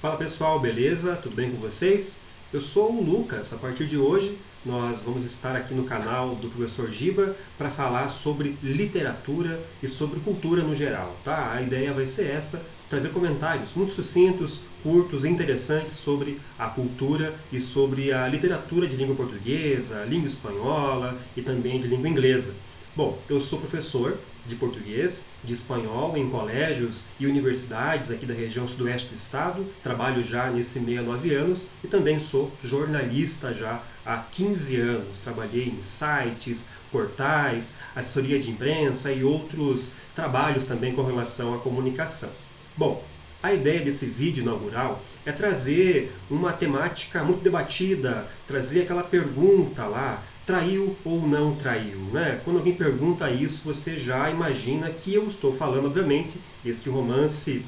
Fala pessoal, beleza? Tudo bem com vocês? Eu sou o Lucas. A partir de hoje nós vamos estar aqui no canal do Professor Giba para falar sobre literatura e sobre cultura no geral, tá? A ideia vai ser essa, trazer comentários muito sucintos, curtos e interessantes sobre a cultura e sobre a literatura de língua portuguesa, língua espanhola e também de língua inglesa. Bom, eu sou professor de português, de espanhol em colégios e universidades aqui da região sudoeste do estado. Trabalho já nesse meio há 9 anos e também sou jornalista já há 15 anos. Trabalhei em sites, portais, assessoria de imprensa e outros trabalhos também com relação à comunicação. Bom, a ideia desse vídeo inaugural é trazer uma temática muito debatida, trazer aquela pergunta lá, traiu ou não traiu, né? Quando alguém pergunta isso, você já imagina que eu estou falando, obviamente, deste romance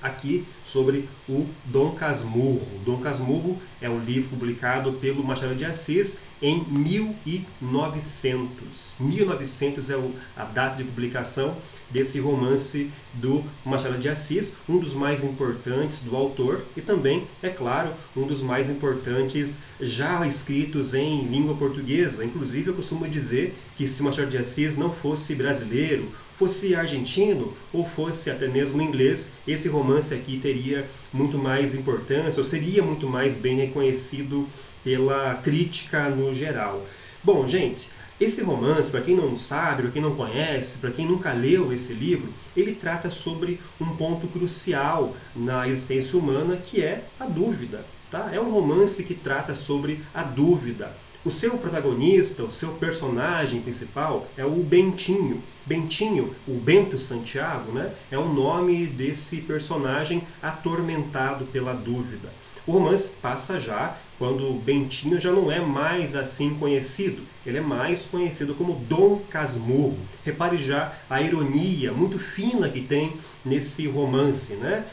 aqui sobre o Dom Casmurro. Dom Casmurro é um livro publicado pelo Machado de Assis em 1900. 1900 é a data de publicação desse romance do Machado de Assis, um dos mais importantes do autor e também, é claro, um dos mais importantes já escritos em língua portuguesa. Inclusive, eu costumo dizer que se Machado de Assis não fosse brasileiro, fosse argentino ou fosse até mesmo inglês, esse romance aqui teria muito mais importância, ou seria muito mais bem reconhecido pela crítica no geral. Bom, gente, esse romance, para quem não sabe, para quem não conhece, para quem nunca leu esse livro, ele trata sobre um ponto crucial na existência humana, que é a dúvida, tá? É um romance que trata sobre a dúvida. O seu protagonista, o seu personagem principal é o Bentinho. Bentinho, o Bento Santiago, né? É o nome desse personagem atormentado pela dúvida. O romance passa já quando o Bentinho já não é mais assim conhecido. Ele é mais conhecido como Dom Casmurro. Repare já a ironia muito fina que tem nesse romance, né?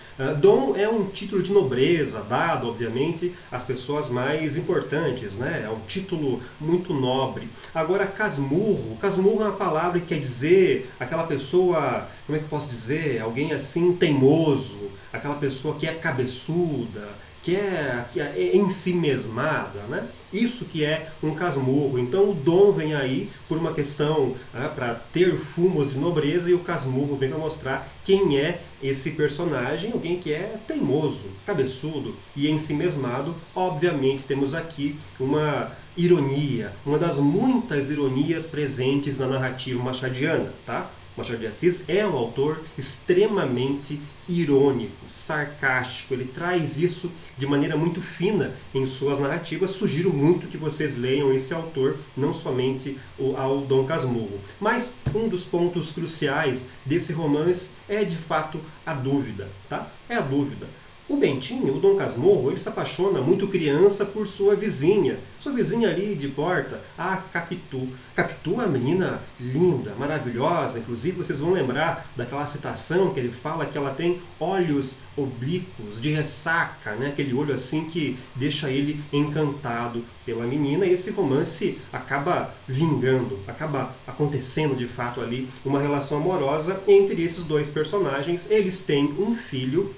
Dom é um título de nobreza, dado, obviamente, às pessoas mais importantes, né? É um título muito nobre. Agora, Casmurro. Casmurro é uma palavra que quer dizer aquela pessoa, como é que eu posso dizer? Alguém assim teimoso, aquela pessoa que é cabeçuda, que é em si mesmada, né? Isso que é um casmurro. Então o dom vem aí por uma questão para ter fumos de nobreza, e o casmurro vem para mostrar quem é esse personagem, alguém que é teimoso, cabeçudo e em si mesmado. Obviamente temos aqui uma ironia, uma das muitas ironias presentes na narrativa machadiana, tá? Machado de Assis é um autor extremamente irônico, sarcástico. Ele traz isso de maneira muito fina em suas narrativas. Sugiro muito que vocês leiam esse autor, não somente ao Dom Casmurro. Mas um dos pontos cruciais desse romance é, de fato, a dúvida, tá? É a dúvida. O Bentinho, o Dom Casmurro, ele se apaixona muito criança por sua vizinha ali de porta, a Capitu. Capitu é uma menina linda, maravilhosa, inclusive vocês vão lembrar daquela citação que ele fala que ela tem olhos oblíquos, de ressaca, né? Aquele olho assim que deixa ele encantado pela menina, e esse romance acaba vingando, acaba acontecendo de fato ali uma relação amorosa entre esses dois personagens. Eles têm um filho,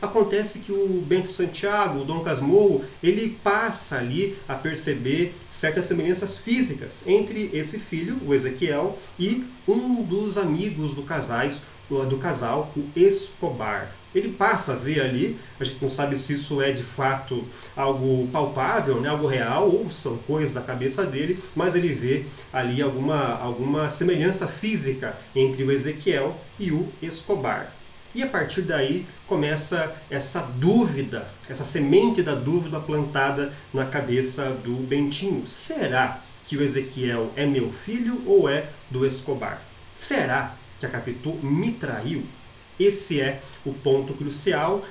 acontece que o Bento Santiago, o Dom Casmurro, ele passa ali a perceber certas semelhanças físicas entre esse filho, o Ezequiel, e um dos amigos do casal, o Escobar. Ele passa a ver ali, a gente não sabe se isso é de fato algo palpável, né? Algo real, ou são coisas da cabeça dele, mas ele vê ali alguma semelhança física entre o Ezequiel e o Escobar. E a partir daí começa essa dúvida, essa semente da dúvida plantada na cabeça do Bentinho. Será que o Ezequiel é meu filho ou é do Escobar? Será que a Capitu me traiu? Esse é o ponto crucial.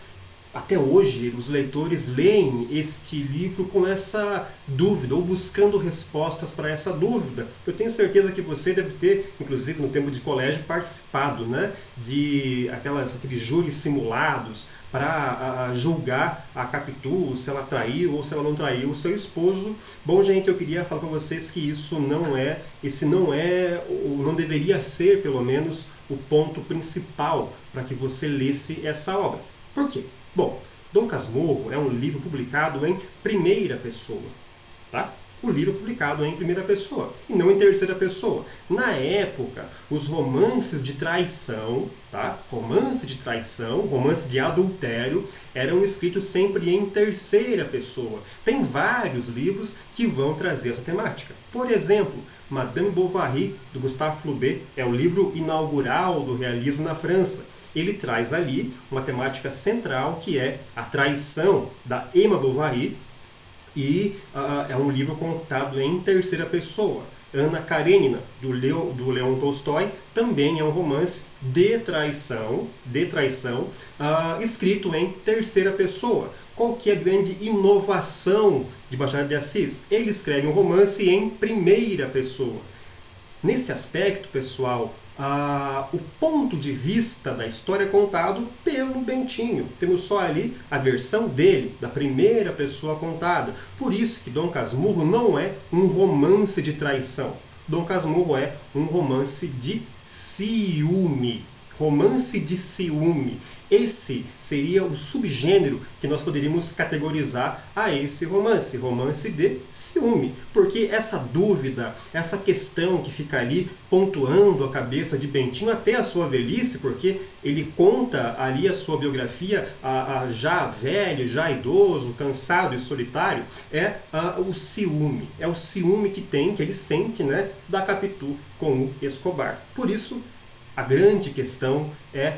Até hoje, os leitores leem este livro com essa dúvida, ou buscando respostas para essa dúvida. Eu tenho certeza que você deve ter, inclusive no tempo de colégio, participado, né, de aqueles júris simulados para julgar a Capitu, se ela traiu ou se ela não traiu o seu esposo. Bom, gente, eu queria falar para vocês que isso não é, ou não deveria ser, pelo menos, o ponto principal para que você lesse essa obra. Por quê? Bom, Dom Casmurro é um livro publicado em primeira pessoa, tá? O livro publicado é em primeira pessoa e não em terceira pessoa. Na época, os romances de traição, tá? Romance de traição, romance de adultério, eram escritos sempre em terceira pessoa. Tem vários livros que vão trazer essa temática. Por exemplo, Madame Bovary, do Gustave Flaubert, é o livro inaugural do realismo na França. Ele traz ali uma temática central que é a traição da Emma Bovary, e é um livro contado em terceira pessoa. Ana Karenina, do Leon Tolstói, também é um romance de traição, escrito em terceira pessoa. Qual que é a grande inovação de Machado de Assis? Ele escreve um romance em primeira pessoa. Nesse aspecto, pessoal, o ponto de vista da história é contado pelo Bentinho. Temos só ali a versão dele, da primeira pessoa contada. Por isso que Dom Casmurro não é um romance de traição. Dom Casmurro é um romance de ciúme. Romance de ciúme. Esse seria o subgênero que nós poderíamos categorizar a esse romance, romance de ciúme. Porque essa dúvida, essa questão que fica ali pontuando a cabeça de Bentinho até a sua velhice, porque ele conta ali a sua biografia já velho, já idoso, cansado e solitário, o ciúme. É o ciúme que ele sente, né, da Capitu com o Escobar. Por isso, a grande questão é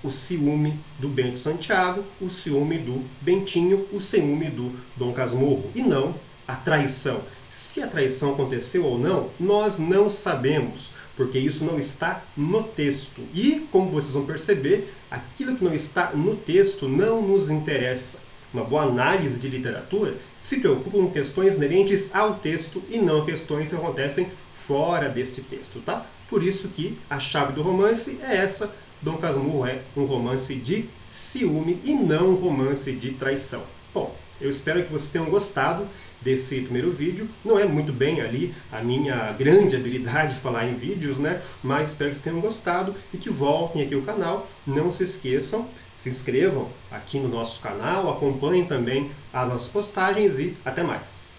o ciúme do Bento Santiago, o ciúme do Bentinho, o ciúme do Dom Casmurro, e não a traição. Se a traição aconteceu ou não, nós não sabemos, porque isso não está no texto. E, como vocês vão perceber, aquilo que não está no texto não nos interessa. Uma boa análise de literatura se preocupa com questões inerentes ao texto e não questões que acontecem fora deste texto, tá? Por isso que a chave do romance é essa. Dom Casmurro é um romance de ciúme e não um romance de traição. Bom, eu espero que vocês tenham gostado desse primeiro vídeo. Não é muito bem ali a minha grande habilidade de falar em vídeos, né? Mas espero que vocês tenham gostado e que voltem aqui ao canal. Não se esqueçam, se inscrevam aqui no nosso canal, acompanhem também as nossas postagens e até mais.